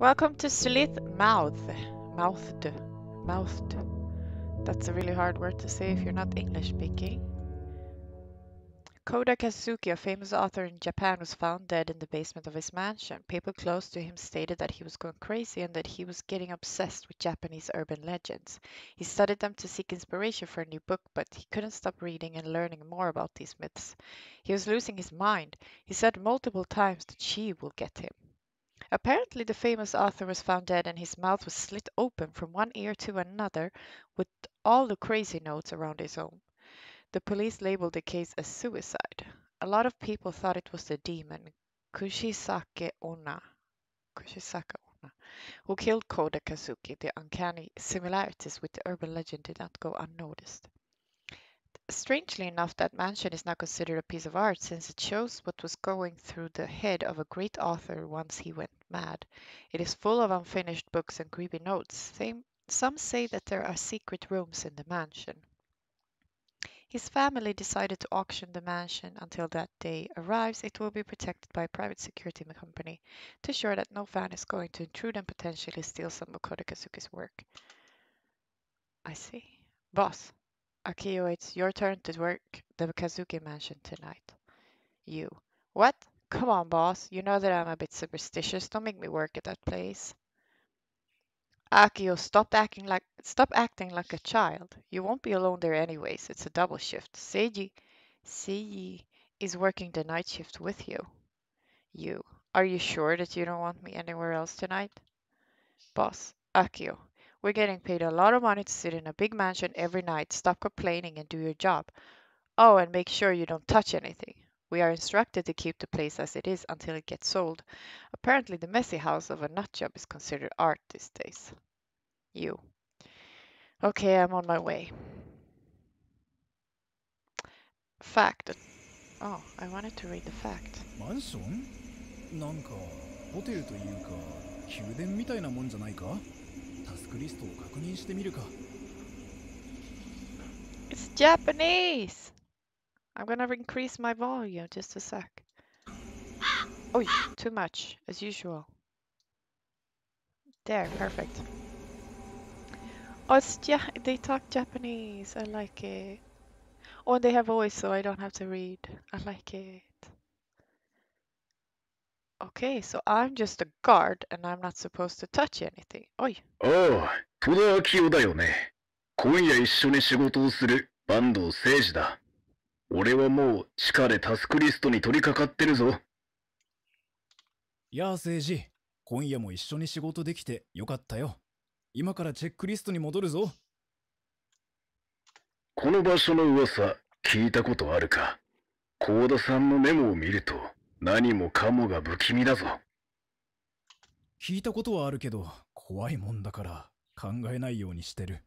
Welcome to Slit Mouthed. That's a really hard word to say if you're not English speaking. Koda Kazuki, a famous author in Japan, was found dead in the basement of his mansion. People close to him stated that he was going crazy and that he was getting obsessed with Japanese urban legends. He studied them to seek inspiration for a new book, but he couldn't stop reading and learning more about these myths. He was losing his mind. He said multiple times that she will get him. Apparently, the famous author was found dead and his mouth was slit open from one ear to another with all the crazy notes around his own. The police labeled the case as suicide. A lot of people thought it was the demon Kuchisake-onna, who killed Koda Kazuki. The uncanny similarities with the urban legend did not go unnoticed. Strangely enough, that mansion is now considered a piece of art since it shows what was going through the head of a great author once he went mad. It is full of unfinished books and creepy notes. Some say that there are secret rooms in the mansion. His family decided to auction the mansion until that day arrives. It will be protected by a private security company to ensure that no fan is going to intrude and potentially steal some of Koda Kazuki's work. I see. Boss. Akio, it's your turn to work the Kazuki mansion tonight. You. What? Come on, boss. You know that I'm a bit superstitious. Don't make me work at that place. Akio, stop acting like a child. You won't be alone there anyways. It's a double shift. Seiji is working the night shift with you. You. Are you sure that you don't want me anywhere else tonight? Boss. Akio. We're getting paid a lot of money to sit in a big mansion every night. Stop complaining and do your job. Oh, and make sure you don't touch anything. We are instructed to keep the place as it is until it gets sold. Apparently, the messy house of a nutjob is considered art these days. You. Okay, I'm on my way. Fact. Oh, I wanted to read the fact. Mansion? なんかホテルというか宮殿みたいなもんじゃないか? It's Japanese! I'm gonna increase my volume just a sec. Oh, too much, as usual. There, perfect. Oh, they talk Japanese, I like it. Oh, and they have voice, so I don't have to read. I like it. Okay, so I'm just a guard, and I'm not supposed to touch anything. Oi. Oh, Koda Akio da yo ne. Konya issho ni shigoto o suru Bandou Seiji da. Ore wa mou chika de task list ni torikakatteru zo. Ya Seiji, konya mo issho ni shigoto dekite yokatta yo. Ima kara check list ni modoru zo. Kono basho no uwasa kiita koto aru ka? Koda-san no memo o miru to 何もかもが不気味だぞ。聞いたことはあるけど、怖いもんだから考えないようにしてる。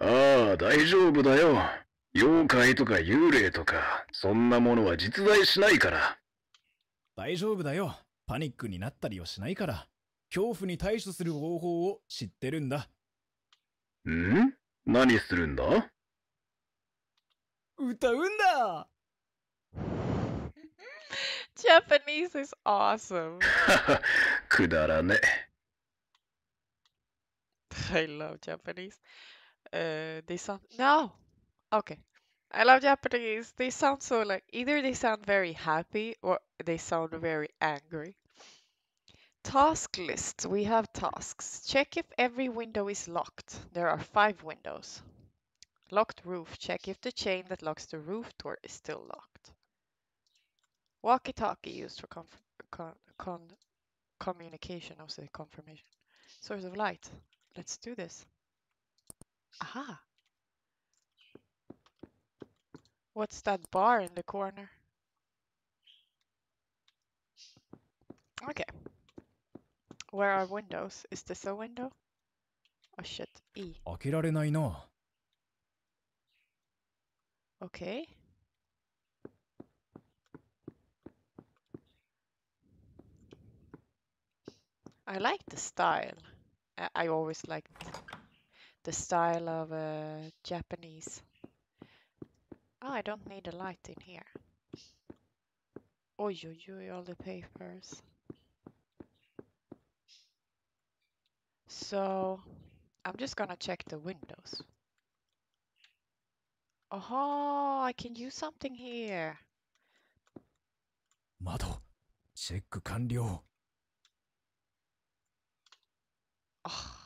ああ、大丈夫だよ。妖怪とか幽霊とか、そんなものは実在しないから。大丈夫だよ。パニックになったりはしないから、恐怖に対処する方法を知ってるんだ。ん？何するんだ？歌うんだ。 Japanese is awesome. Kudarane. I love Japanese. They sound no. Okay, I love Japanese. They sound so like either they sound very happy or they sound very angry. Task lists. We have tasks. Check if every window is locked. There are 5 windows. Locked roof. Check if the chain that locks the roof door is still locked. Walkie-talkie used for communication, also confirmation. Source of light. Let's do this. Aha! What's that bar in the corner? Okay. Where are windows? Is this a window? Oh shit, E. Okay. I like the style. I always like the style of Japanese. Oh, I don't need a light in here. Oi, oi, oi, all the papers. So I'm just gonna check the windows. Oh, I can use something here. Mado, check complete. Oh,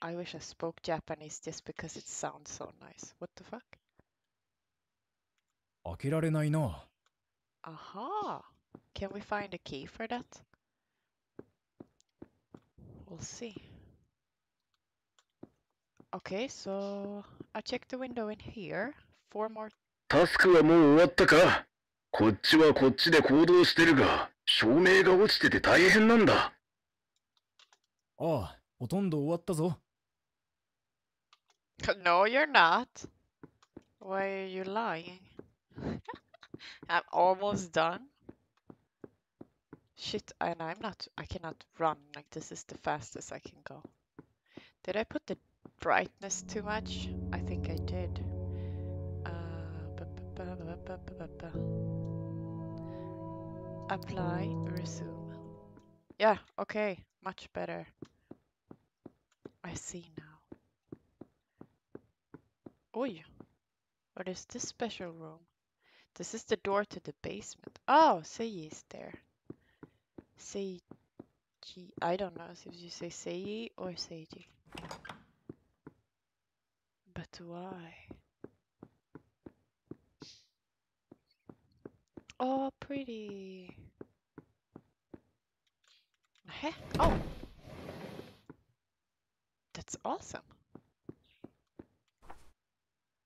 I wish I spoke Japanese just because it sounds so nice. What the fuck? Okiranai no. Aha! Can we find a key for that? We'll see. Okay, so I checked the window in here. Four more. Task is almost over. こっちはこっちで行動してるが、照明が落ちてて大変なんだ。ああ、ほとんど終わったぞ。No, you're not. Why are you lying? I'm almost done. Shit, and I cannot run. Like, this is the fastest I can go. Did I put the brightness too much? I think I did. Apply, resume. Yeah, okay, much better. I see now. Oi, what is this special room? This is the door to the basement. Oh, Seiji is there. Seiji, I don't know if you say Seiji or Seiji. But why? Oh, pretty. Heh. Oh, that's awesome.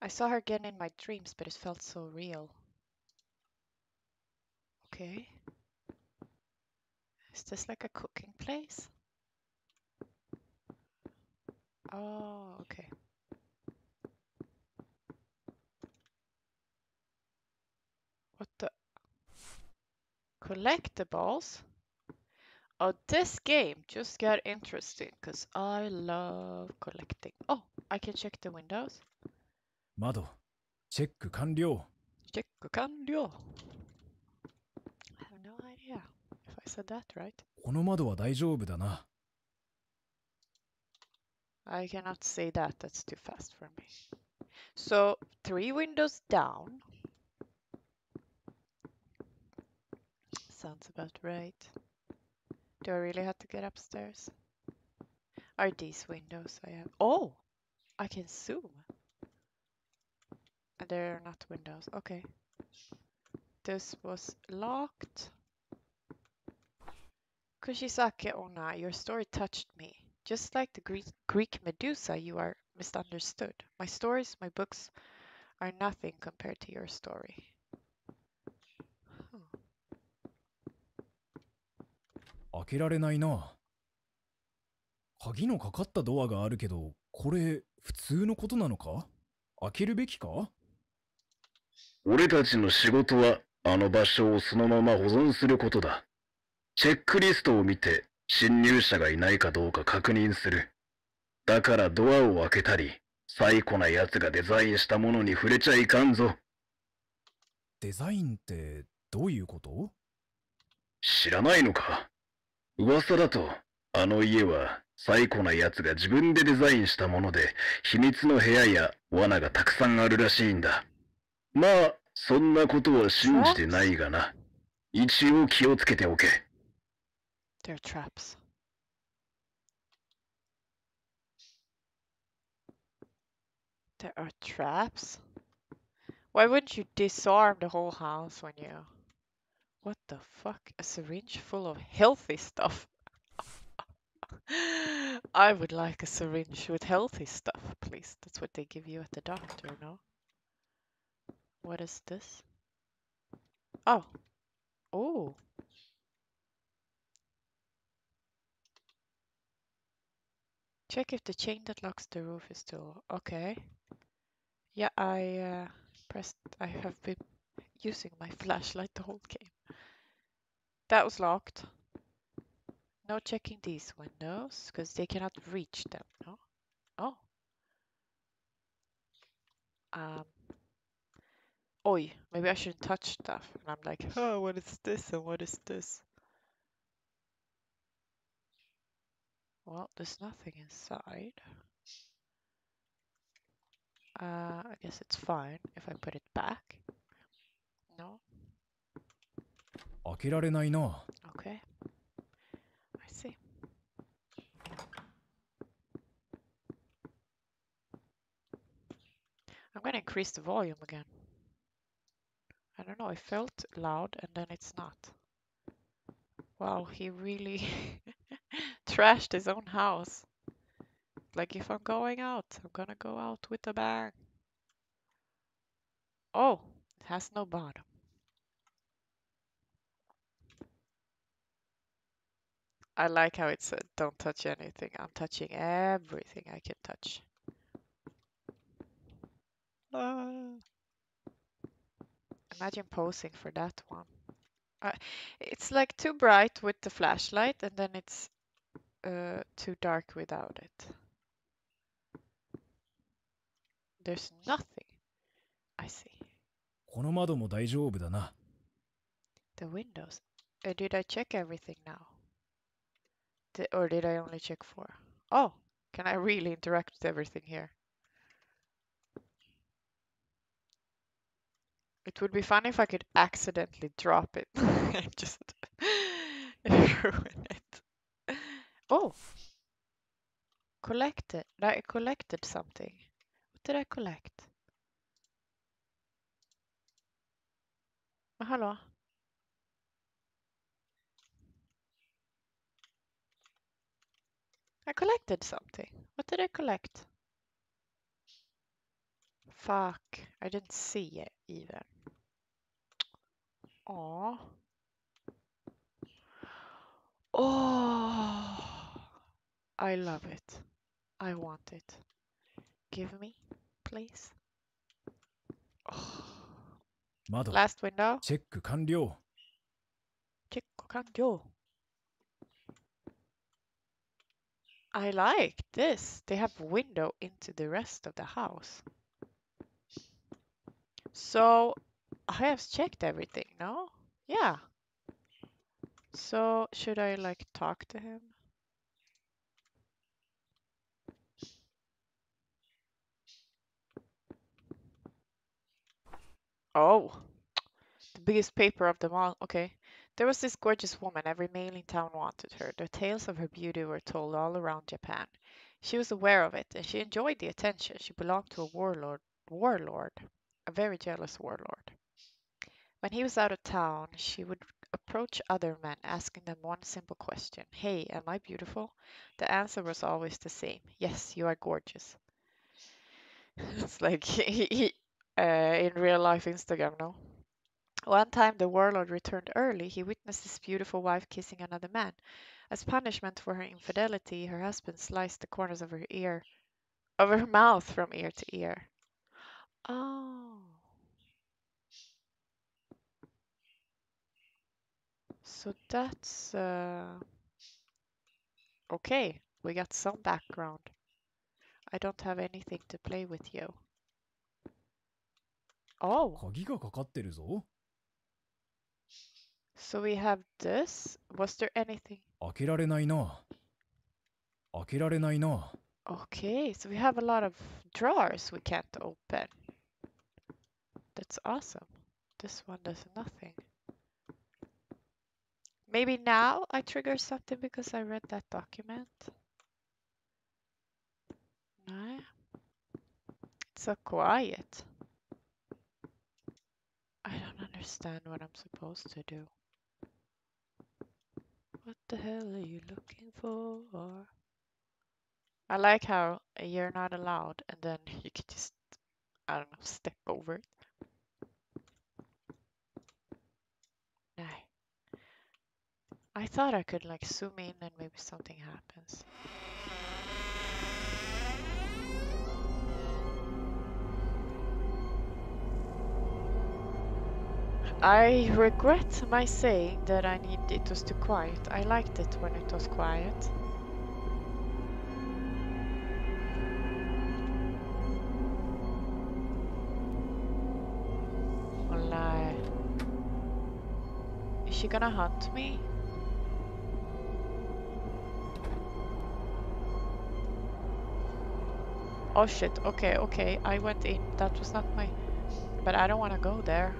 I saw her again in my dreams, but it felt so real. Okay. Is this like a cooking place? Oh, okay. What the? Collectibles? Oh, this game just got interesting because I love collecting. Oh, I can check the windows. Mado, check complete. Check complete. I have no idea if I said that right. この窓は大丈夫だな. I cannot say that. That's too fast for me. So, 3 windows down. Sounds about right. Do I really have to get upstairs? Are these windows I have? Oh! I can zoom. And they're not windows. Okay. This was locked. Kuchisake-onna, your story touched me. Just like the Greek Medusa, you are misunderstood. My stories, my books are nothing compared to your story.開けられないな。鍵のかかったドアがあるけど、これ普通のことなのか？開けるべきか？俺たちの仕事はあの場所をそのまま保存することだ。チェックリストを見て侵入者がいないかどうか確認する。だからドアを開けたり、最古な奴がデザインしたものに触れちゃいかんぞ。デザインってどういうこと？ 噂だと、あの家は最古な奴が自分でデザインしたもので、秘密の部屋や罠がたくさんあるらしいんだ。まあ、そんなことは信じてないがな。一応気をつけておけ。They're traps. There are traps? Why wouldn't you disarm the whole house when you... What the fuck? A syringe full of healthy stuff. I would like a syringe with healthy stuff, please. That's what they give you at the doctor, no? What is this? Oh. Oh. Check if the chain that locks the roof is still... Okay. Yeah, I pressed... I have been using my flashlight the whole game. That was locked. No checking these windows, because they cannot reach them, no? Oh. Oi, maybe I shouldn't touch stuff. And I'm like, oh, what is this and what is this? Well, there's nothing inside. I guess it's fine if I put it back. No. Okay. I see. I'm gonna increase the volume again. I don't know, it felt loud and then it's not. Wow, he really trashed his own house. Like, if I'm going out, I'm gonna go out with a bang. Oh, it has no bottom. I like how it said, don't touch anything. I'm touching everything I can touch. Imagine posing for that one. It's like too bright with the flashlight, and then it's too dark without it. There's nothing. I see. The windows. Did I check everything now? Or did I only check 4? Oh, can I really interact with everything here? It would be fun if I could accidentally drop it and just ruin it. Oh! Collected. I collected something. What did I collect? Hello. I collected something. What did I collect? Fuck. I didn't see it either. Aww. Oh, I love it. I want it. Give me, please. Oh. Last window. Check complete. Check complete. I like this. They have window into the rest of the house. So I have checked everything, no? Yeah. So should I like talk to him? Oh, the biggest paper of them all. Okay. There was this gorgeous woman every male in town wanted her. The tales of her beauty were told all around Japan. She was aware of it, and she enjoyed the attention. She belonged to a warlord, a very jealous warlord. When he was out of town, she would approach other men, asking them one simple question. Hey, am I beautiful? The answer was always the same. Yes, you are gorgeous. It's like in real life Instagram, no? One time the warlord returned early. He witnessed his beautiful wife kissing another man. As punishment for her infidelity, her husband sliced the corners of her mouth from ear to ear. Oh. So that's okay. We got some background. I don't have anything to play with you. Oh. So we have this. Was there anything? Okay, so we have a lot of drawers we can't open. That's awesome. This one does nothing. Maybe now I trigger something because I read that document. No. It's so quiet. I don't understand what I'm supposed to do. What the hell are you looking for? I like how you're not allowed, and then you can just, I don't know, step over it. No. I thought I could like zoom in and maybe something happens. I regret my saying that it was too quiet. I liked it when it was quiet. Wallah. Is she gonna hunt me? Oh shit, okay, okay, I went in. That was not my... But I don't want to go there.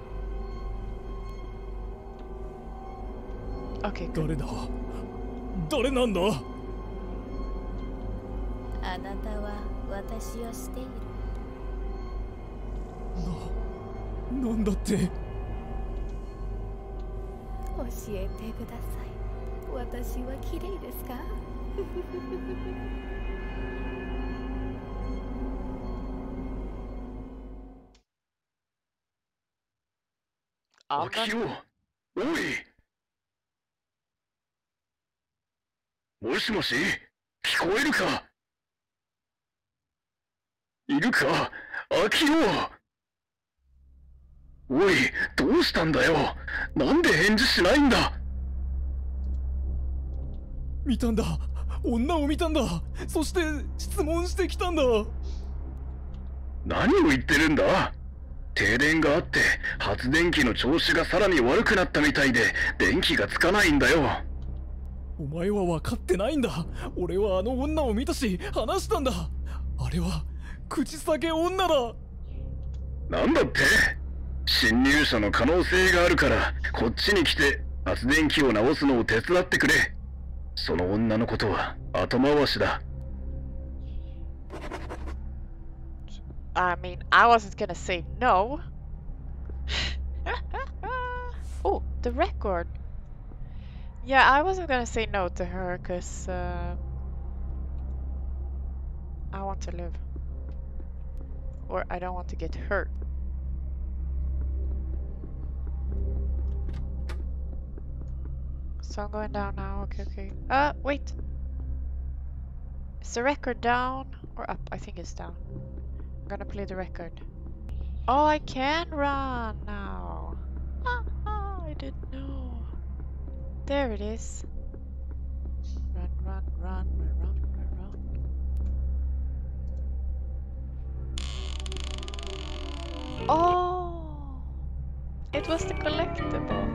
Okay, good. Akio, oi. もしもし、聞こえるか？いるか、アキオ。おい、どうしたんだよ。なんで返事しないんだ。見たんだ。女を見たんだ。そして質問してきたんだ。何を言ってるんだ。停電があって発電機の調子がさらに悪くなったみたいで電気がつかないんだよ。 お前は分かってないんだ。俺はあの女を見たし、話したんだ。あれは口裂け女だ。なんだって？侵入者の可能性があるから、こっちに来て発電機を直すのを手伝ってくれ。その女のことは後回しだ。I mean, I wasn't gonna say no. Oh, the record. Yeah, I wasn't gonna say no to her, because I want to live. Or I don't want to get hurt. So I'm going down now, okay, okay. Wait! Is the record down or up? I think it's down. I'm gonna play the record. Oh, I can run now! I didn't know. There it is. Run, run, run, run, run, run. Oh! It was the collectible.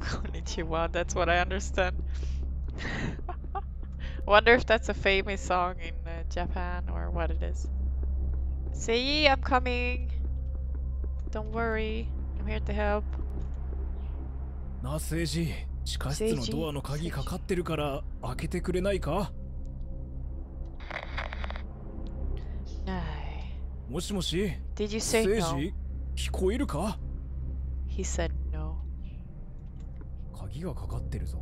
Konnichiwa, that's what I understand. Wonder if that's a famous song in Japan or what it is. Seiji, I'm coming. Don't worry, I'm here to help. Na Seiji, 地下室のドアの鍵かかってるから開けてくれないか？ない。もしもし。Did you say no? セイジ、聞こえるか？ He said no. 鍵がかかってるぞ。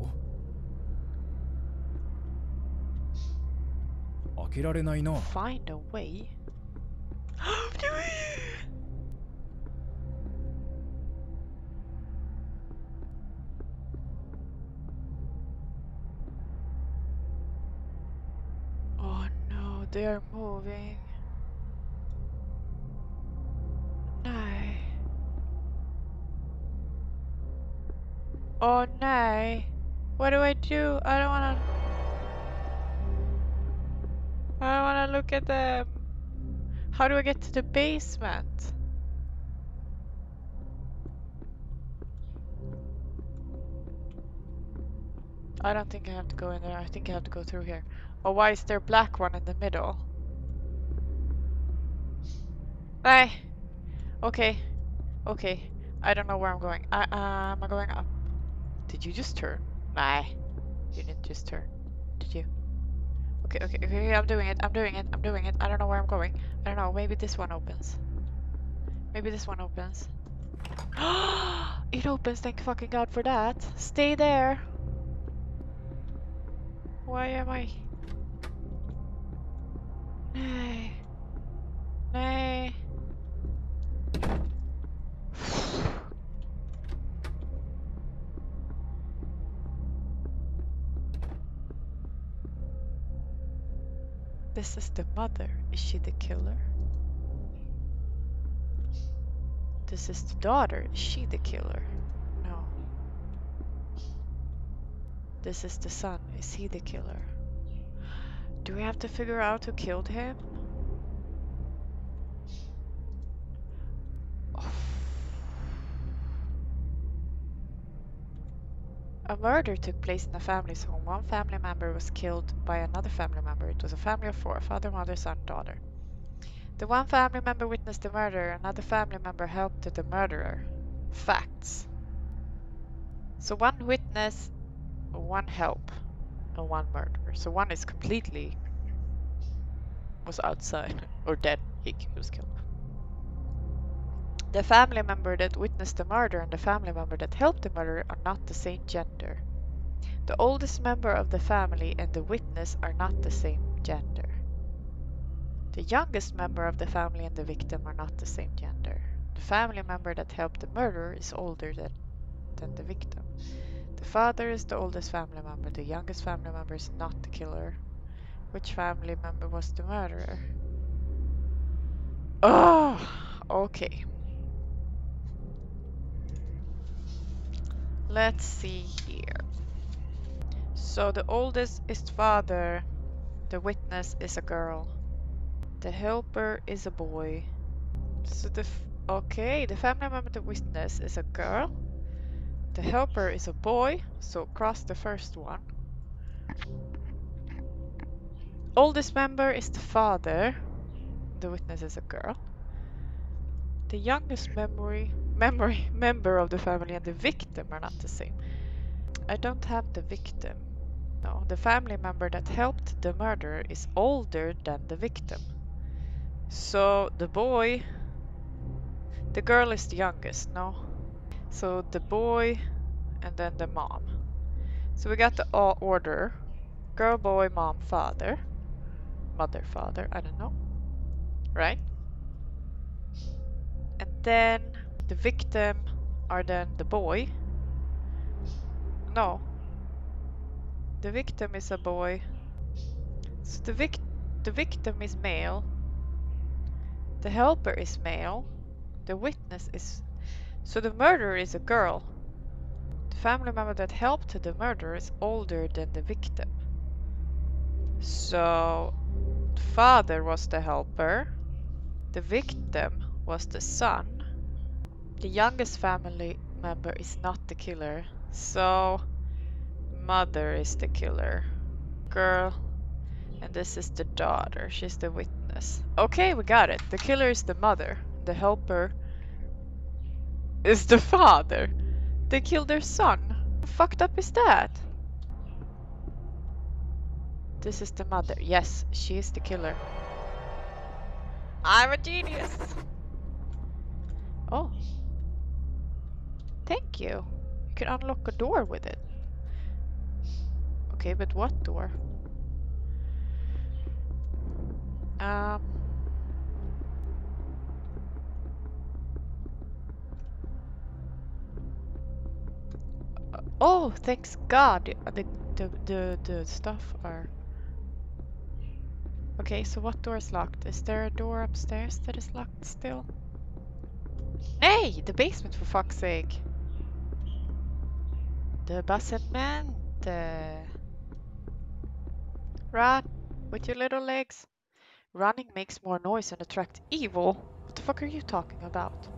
開けられないな。Find a way. Oh no, they are moving. ない。 Oh no! What do? I don't wanna look at them. How do I get to the basement? I don't think I have to go in there. I think I have to go through here. Oh, why is there a black one in the middle? Hey. Okay. Okay. I don't know where I'm going. Am I going up? Did you just turn? Nah, you didn't just turn, did you? Okay, okay, okay, I'm doing it. I don't know where I'm going. I don't know, maybe this one opens. It opens, thank fucking god for that. Stay there. Why am I? Nay. Nay. This is the mother. Is she the killer? This is the daughter. Is she the killer? No. This is the son. Is he the killer? Do we have to figure out who killed him? A murder took place in a family's home. One family member was killed by another family member. It was a family of four: father, mother, son, daughter. The one family member witnessed the murder. Another family member helped the murderer. Facts. So one witness, one help, and one murderer. So one is completely was outside or dead. He was killed. The family member that witnessed the murder and the family member that helped the murderer are not the same gender. The oldest member of the family and the witness are not the same gender. The youngest member of the family and the victim are not the same gender. The family member that helped the murderer is older than the victim. The father is the oldest family member. The youngest family member is not the killer. Which family member was the murderer? Oh, okay. Let's see here. So the oldest is the father. The witness is a girl. The helper is a boy. So the family member, the witness is a girl. The helper is a boy. So cross the first one. Oldest member is the father. The witness is a girl. The youngest member of the family and the victim are not the same. I don't have the victim. No, the family member that helped the murderer is older than the victim. So the girl is the youngest, no? So the boy and then the mom. So we got the order. Girl, boy, mom, father. Mother, father, I don't know. Right? And then the victim are then the boy. No. The victim is a boy. So the victim is male. The helper is male. The witness is... So the murderer is a girl. The family member that helped the murderer is older than the victim. So the father was the helper. The victim was the son. The youngest family member is not the killer, so mother is the killer. Girl, and this is the daughter, she's the witness. Okay, we got it. The killer is the mother, the helper is the father. They killed their son. How fucked up is that? This is the mother. Yes, she is the killer. I'm a genius! Oh. Thank you. You can unlock a door with it. Okay, but what door? Oh, thanks God. The stuff are... Okay, so what door is locked? Is there a door upstairs that is locked still? Nay! The basement, for fuck's sake! The basement! Run! With your little legs! Running makes more noise and attracts evil! What the fuck are you talking about?